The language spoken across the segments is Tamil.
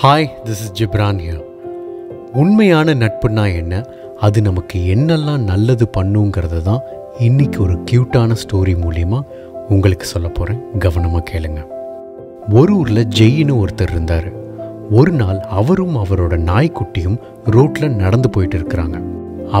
Hi, this is Ghibran here. உண்மையான நட்புன்னா என்ன, அது நமக்கு என்னெல்லாம் நல்லது பண்ணுங்கிறத தான் இன்றைக்கி ஒரு க்யூட்டான ஸ்டோரி மூலிமா உங்களுக்கு சொல்ல போகிறேன். கவனமாக கேளுங்க. ஒரு ஊரில் ஜெயின்னு ஒருத்தர் இருந்தார். ஒரு நாள் அவரும் அவரோட நாய்க்குட்டியும் ரோட்டில் நடந்து போயிட்டு இருக்கிறாங்க.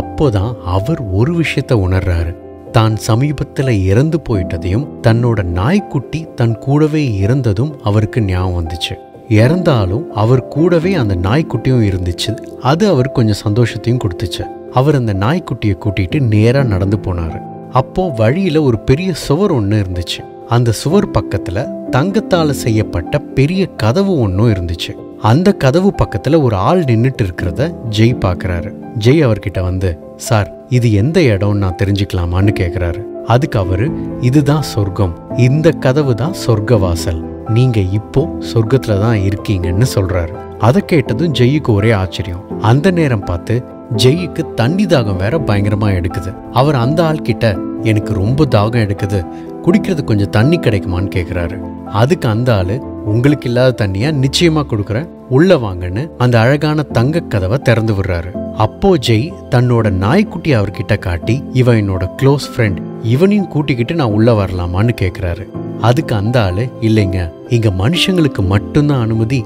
அப்போ தான் அவர் ஒரு விஷயத்தை உணர்றாரு. தான் சமீபத்தில் இறந்து போயிட்டதையும் தன்னோட நாய்க்குட்டி தன் கூடவே இறந்ததும் அவருக்கு ஞாபகம் வந்துச்சு. இறந்தாலும் அவர் கூடவே அந்த நாய்க்குட்டியும் இருந்துச்சு. அது அவர் கொஞ்சம் சந்தோஷத்தையும் கொடுத்துச்சு. அவர் அந்த நாய்க்குட்டியை கூட்டிகிட்டு நேராக நடந்து போனார். அப்போது வழியில் ஒரு பெரிய சுவர் ஒன்று இருந்துச்சு. அந்த சுவர் பக்கத்தில் தங்கத்தால் செய்யப்பட்ட பெரிய கதவு ஒன்றும் இருந்துச்சு. அந்த கதவு பக்கத்தில் ஒரு ஆள் நின்றுட்டு இருக்கிறத ஜெய் பார்க்குறாரு. ஜெய் அவர்கிட்ட வந்து, சார், இது எந்த இடம், நான் தெரிஞ்சுக்கலாமான்னு கேட்குறாரு. அதுக்கு அவர், இதுதான் சொர்க்கம், இந்த கதவு தான் சொர்க்க வாசல், நீங்க இப்போ சொர்க்கத்துல தான் இருக்கீங்கன்னு சொல்றாரு. அதை கேட்டதும் ஜெய்க்கு ஒரே ஆச்சரியம். அந்த நேரம் பார்த்து ஜெய்க்கு தண்ணி தாகம் வேற பயங்கரமா எடுக்குது. அவர் அந்த ஆள் கிட்ட, எனக்கு ரொம்ப தாகம் எடுக்குது, குடிக்கிறது கொஞ்சம் தண்ணி கிடைக்குமான்னு கேட்குறாரு. அதுக்கு அந்த ஆள், உங்களுக்கு இல்லாத தண்ணியா நிச்சயமா கொடுக்குறேன், உள்ள வாங்கன்னு அந்த அழகான தங்க கதவை திறந்து விடுறாரு. அப்போ ஜெய் தன்னோட நாய்க்குட்டி அவர்கிட்ட காட்டி, இவன் என்னோட க்ளோஸ் ஃப்ரெண்ட், இவனையும் கூட்டிக்கிட்டு நான் உள்ள வரலாமான்னு கேட்குறாரு. அதுக்கு அந்த ஆள், இல்லைங்க, இங்கே மனுஷங்களுக்கு மட்டும்தான் அனுமதி,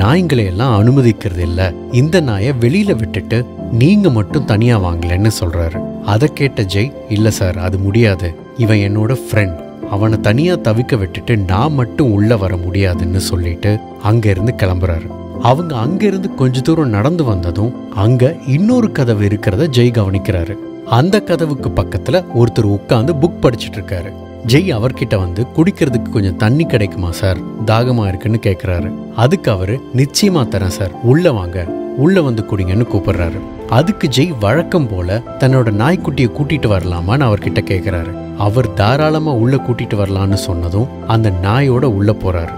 நாய்களையெல்லாம் அனுமதிக்கிறது இல்லை, இந்த நாயை வெளியில் விட்டுட்டு நீங்கள் மட்டும் தனியாக வாங்கலன்னு சொல்கிறாரு. அதை கேட்ட ஜெய், இல்லை சார், அது முடியாது, இவன் என்னோட ஃப்ரெண்ட், அவனை தனியாக தவிக்க விட்டுட்டு நான் மட்டும் உள்ளே வர முடியாதுன்னு சொல்லிட்டு அங்கேருந்து கிளம்புறாரு. அவங்க அங்கேருந்து கொஞ்ச தூரம் நடந்து வந்ததும் அங்கே இன்னொரு கதவு இருக்கிறத ஜெய் கவனிக்கிறாரு. அந்த கதவுக்கு பக்கத்தில் ஒருத்தர் உட்காந்து புக் படிச்சுட்டு இருக்காரு. ஜெய் அவர்கிட்ட வந்து, குடிக்கிறதுக்கு கொஞ்சம் தண்ணி கிடைக்குமா சார், தாகமாக இருக்குன்னு கேட்குறாரு. அதுக்கு அவர், நிச்சயமாக தரேன் சார், உள்ளே வாங்க, உள்ளே வந்து குடிங்கன்னு கூப்பிடுறாரு. அதுக்கு ஜெய் வழக்கம் போல் தன்னோட நாய்க்குட்டியை கூட்டிகிட்டு வரலாமான்னு அவர்கிட்ட கேட்குறாரு. அவர் தாராளமாக உள்ளே கூட்டிகிட்டு வரலான்னு சொன்னதும் அந்த நாயோட உள்ளே போகிறாரு.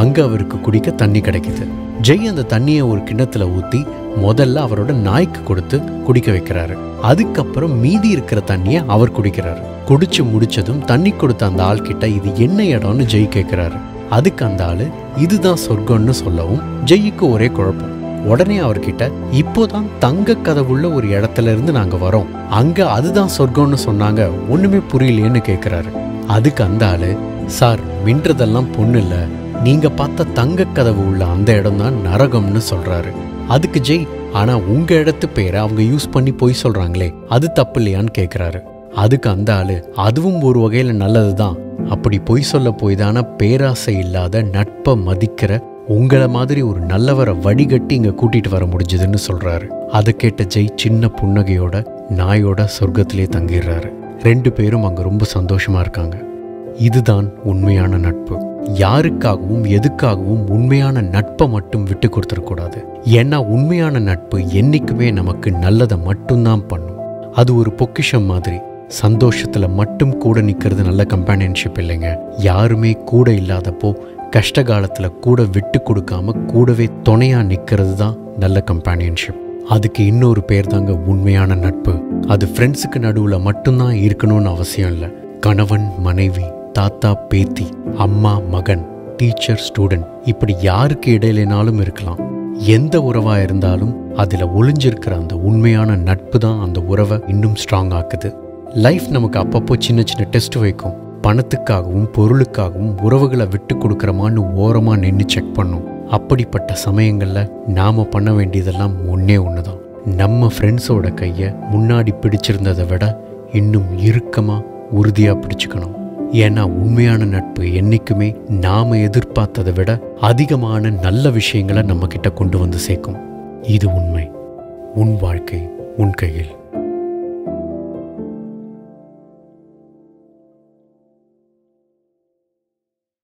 அங்கே அவருக்கு குடிக்க தண்ணி கிடைக்குது. ஜெய் அந்த தண்ணியை ஒரு கிண்ணத்தில் ஊற்றி முதல்ல அவரோட நாய்க்கு கொடுத்து குடிக்க வைக்கிறாரு. அதுக்கப்புறம் மீதி இருக்கிற தண்ணியை அவர் குடிக்கிறாரு. குடிச்சு முடிச்சதும் தண்ணி கொடுத்த அந்த ஆள் கிட்ட, இது என்ன இடம்னு ஜெய் கேட்குறாரு. அதுக்கு அந்த ஆள் இதுதான் சொர்க்கம்னு சொல்லவும் ஜெய்க்கு ஒரே குழப்பம். உடனே அவர்கிட்ட, இப்போதான் தங்க கதவுள்ள ஒரு இடத்துல இருந்து நாங்கள் வரோம், அங்கே அதுதான் சொர்க்கம்னு சொன்னாங்க, ஒன்றுமே புரியலையேன்னு கேட்குறாரு. அதுக்கு அந்த ஆள், சார், மின்றதெல்லாம் பொண்ணு இல்லை, நீங்கள் பார்த்த தங்க கதவு உள்ள அந்த இடம்தான் நரகம்னு சொல்கிறாரு. அதுக்கு ஜெய், ஆனால் உங்கள் இடத்து பேரை அவங்க யூஸ் பண்ணி போய் சொல்கிறாங்களே, அது தப்பு இல்லையான்னு கேட்குறாரு. அதுக்கு அந்த ஆள், அதுவும் ஒரு வகையில் நல்லது தான், அப்படி பொய் சொல்ல போய் தானே பேராசை இல்லாத நட்பை மதிக்கிற உங்களை மாதிரி ஒரு நல்லவரை வடிகட்டி இங்கே கூட்டிகிட்டு வர முடிஞ்சதுன்னு சொல்கிறாரு. அதை கேட்ட ஜெய் சின்ன புன்னகையோட நாயோட சொர்க்கத்திலே தங்கிடுறாரு. ரெண்டு பேரும் அங்கே ரொம்ப சந்தோஷமாக இருக்காங்க. இதுதான் உண்மையான நட்பு. யாருக்காகவும் எதுக்காகவும் உண்மையான நட்பை மட்டும் விட்டு கொடுத்துடக்கூடாது. ஏன்னா உண்மையான நட்பு என்றைக்குமே நமக்கு நல்லதை மட்டும்தான் பண்ணும். அது ஒரு பொக்கிஷம் மாதிரி. சந்தோஷத்தில் மட்டும் கூட நிற்கிறது நல்ல கம்பேனியன்ஷிப் இல்லைங்க. யாருமே கூட இல்லாதப்போ கஷ்ட காலத்தில் கூட விட்டு கொடுக்காம கூடவே துணையாக நிற்கிறது தான் நல்ல கம்பேனியன்ஷிப். அதுக்கு இன்னொரு பேர் தாங்க உண்மையான நட்பு. அது ஃப்ரெண்ட்ஸுக்கு நடுவில் மட்டும்தான் இருக்கணும்னு அவசியம் இல்லை. கணவன் மனைவி, தாத்தா பேத்தி, அம்மா மகன், டீச்சர் ஸ்டூடெண்ட், இப்படி யாருக்கு இடையிலேனாலும் இருக்கலாம். எந்த உறவாக இருந்தாலும் அதில் ஒளிஞ்சிருக்கிற அந்த உண்மையான நட்பு தான் அந்த உறவை இன்னும் ஸ்ட்ராங் ஆக்குது. லைஃப் நமக்கு அப்பப்போ சின்ன சின்ன டெஸ்ட் வைக்கும். பணத்துக்காகவும் பொருளுக்காகவும் உறவுகளை விட்டு கொடுக்குறமான்னு ஓரமாக நின்று செக் பண்ணும். அப்படிப்பட்ட சமயங்களில் நாம் பண்ண வேண்டியதெல்லாம் ஒன்றே ஒன்று தான், நம்ம ஃப்ரெண்ட்ஸோட கையை முன்னாடி பிடிச்சிருந்ததை விட இன்னும் இறுக்கமாக உறுதியாக பிடிச்சிக்கணும். ஏன்னா உண்மையான நட்பு என்றைக்குமே நாம் எதிர்பார்த்ததை விட அதிகமான நல்ல விஷயங்களை நம்மக்கிட்ட கொண்டு வந்து சேர்க்கும். இது உண்மை. உன் வாழ்க்கை உன் கையில்.